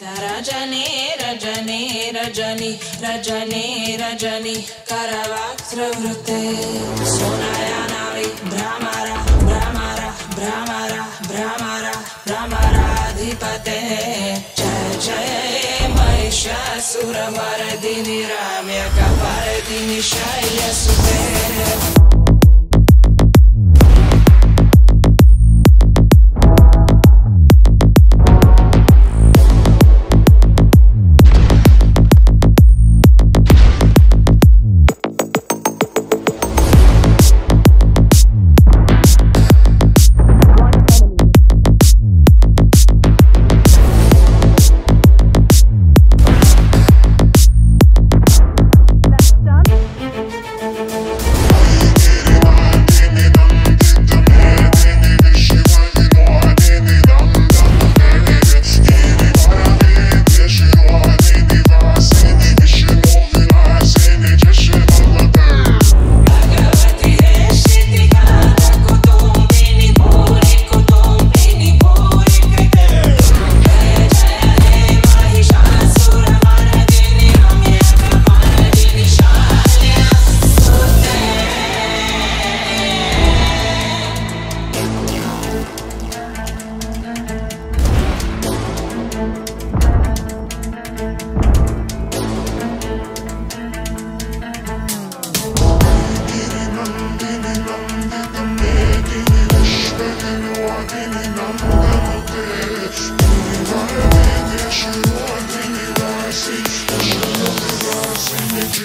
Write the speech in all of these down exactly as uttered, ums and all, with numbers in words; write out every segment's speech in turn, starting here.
Rajani, Rajani, Rajani, Rajani, Rajani, Karavatra Vrute, Sonaya Navi, Brahmara, Brahmara, Brahmara, Brahmara, Brahmara, Adhipate, Jai Jai, Mahishasura Mardini, Ramya Kapardini, Shaiya Sute.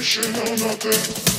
She knows nothing.